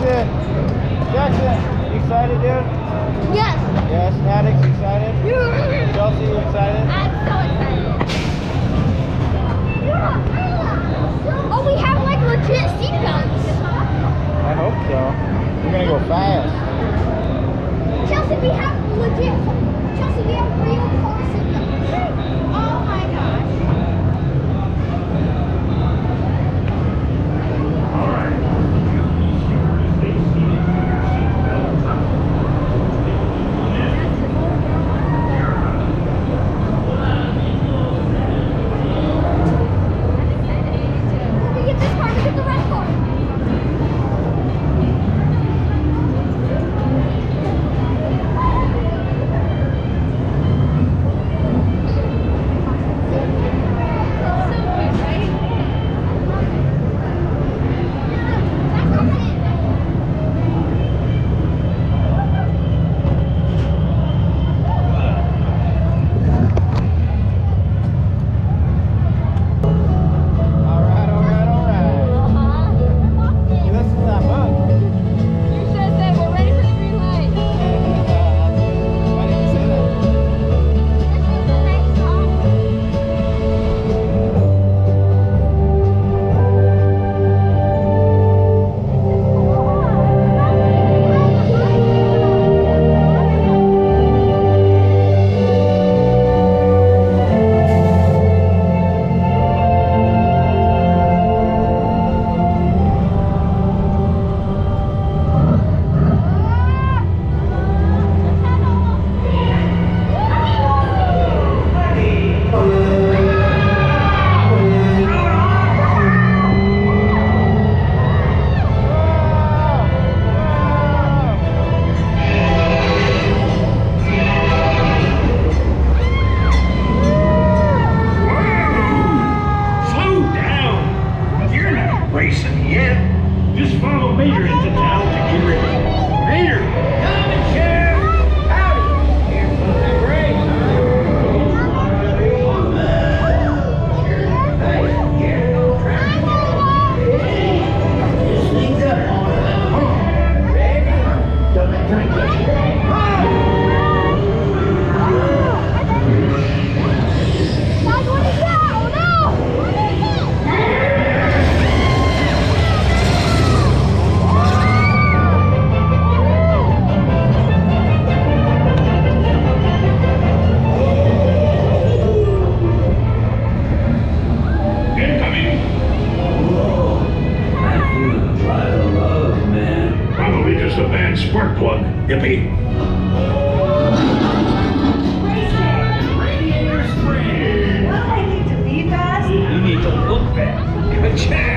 Jackson! Jackson, you excited, dude? Yes! Yes, Maddox, excited? Yeah. Chelsea, you excited? I'm so excited. Yeah. Oh, we have like legit seat belts. I hope so. We're gonna go fast. Chelsea, we have legit. Chelsea, we have real car seat belts. Oh my gosh. Check!